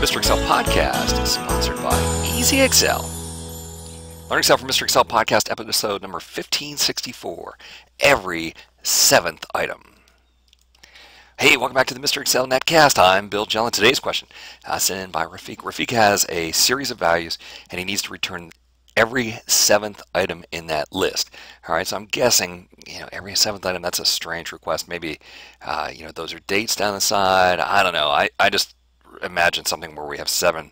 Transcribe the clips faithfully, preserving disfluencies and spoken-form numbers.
Mister Excel Podcast is sponsored by Easy-X L. Learn Excel from Mister Excel Podcast, episode number fifteen sixty-four, every seventh item. Hey, welcome back to the Mister Excel Netcast. I'm Bill Jelen. Today's question uh, sent in by Rafiq. Rafiq has a series of values, and he needs to return every seventh item in that list. All right, so I'm guessing, you know, every seventh item, that's a strange request. Maybe, uh, you know, those are dates down the side. I don't know. I, I just imagine something where we have seven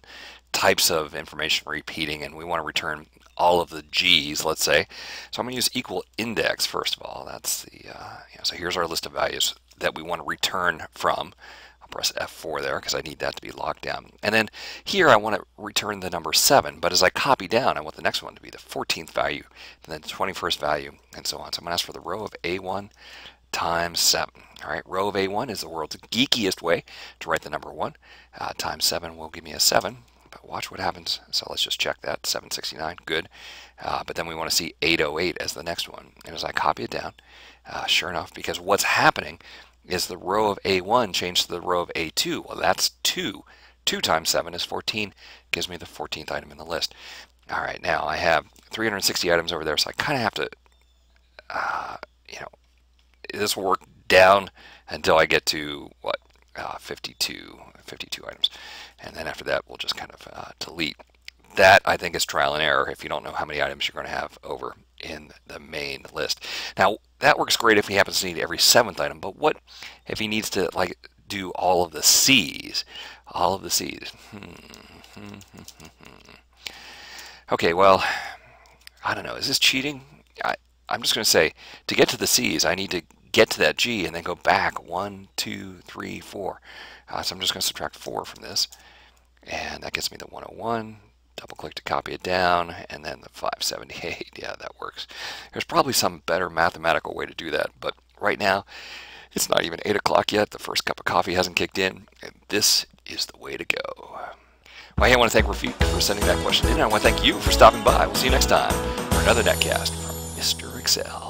types of information repeating, and we want to return all of the G's, let's say. So I'm going to use equal index first of all. That's the uh, you know, so here's our list of values that we want to return from. I'll press F four there because I need that to be locked down. And then here I want to return the number seven, but as I copy down, I want the next one to be the fourteenth value, and then the twenty-first value, and so on. So I'm going to ask for the row of A one times seven. All right, row of A one is the world's geekiest way to write the number one. Uh, times seven will give me a seven. But watch what happens. So let's just check that. seven sixty-nine, good. Uh, but then we want to see eight oh eight as the next one. And as I copy it down, uh, sure enough, because what's happening is the row of A one changed to the row of A two. Well, that's two. two times seven is fourteen. Gives me the fourteenth item in the list. All right, now I have three hundred sixty items over there, so I kind of have to, uh, you know, this will work down until I get to, what, Uh, fifty-two, fifty-two items, and then after that we'll just kind of uh, delete. That I think is trial and error if you don't know how many items you're going to have over in the main list. Now that works great if he happens to need every seventh item, but what if he needs to like do all of the C's? All of the C's. Hmm. Okay, well, I don't know. Is this cheating? I, I'm just going to say to get to the C's I need to get to that G and then go back one, two, three, four. Uh, so I'm just going to subtract four from this, and that gets me the one oh one. Double click to copy it down, and then the five seventy-eight. Yeah, that works. There's probably some better mathematical way to do that, but right now it's not even eight o'clock yet. The first cup of coffee hasn't kicked in, and this is the way to go. Well, I want to thank Rafiq for sending that question in, and I want to thank you for stopping by. We'll see you next time for another Netcast from Mister Excel.